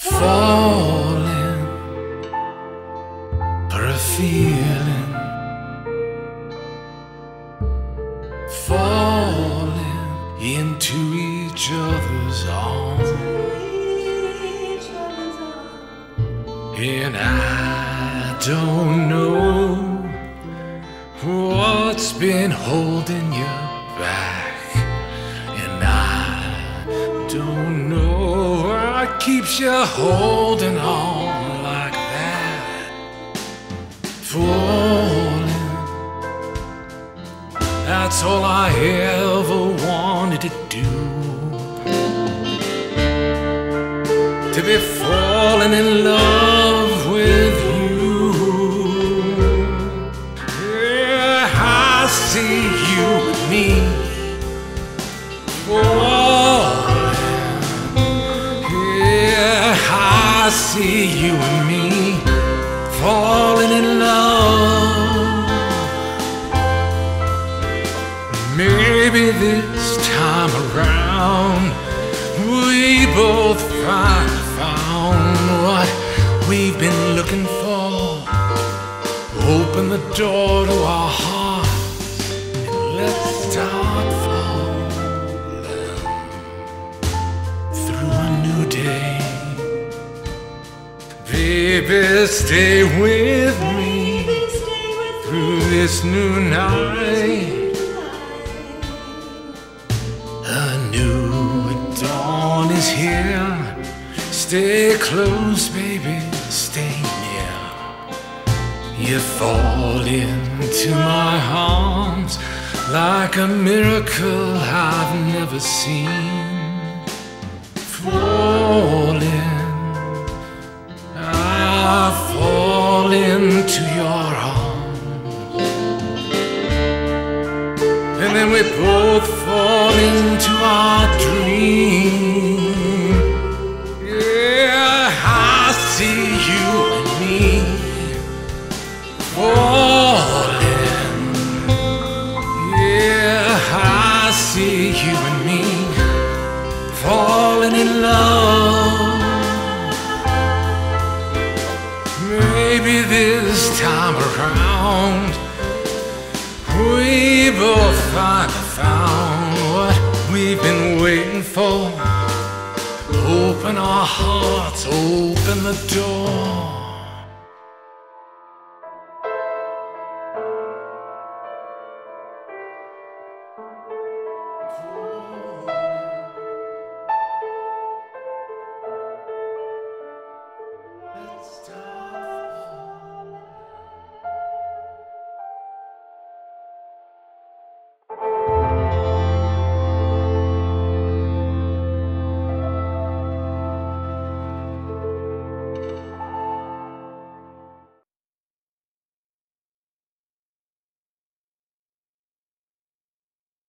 falling for a feeling, falling into each other's arms, and I don't know what's been holding you back, and I don't know what keeps you holding on like that. Falling, that's all I ever wanted to do, to be falling in love with you. Yeah, I see you with me falling. Yeah, I see you and me falling in love. Maybe this time around we both finally found what we've been looking for. Open the door to our hearts and let's start falling through a new day. Baby, stay with me through this new night. Here, stay close, baby, stay near. You fall into my arms like a miracle I've never seen. Falling, I fall into your arms, and then we both fall into our dreams. You and me falling in love. Maybe this time around we both finally found what we've been waiting for. Open our hearts, open the door.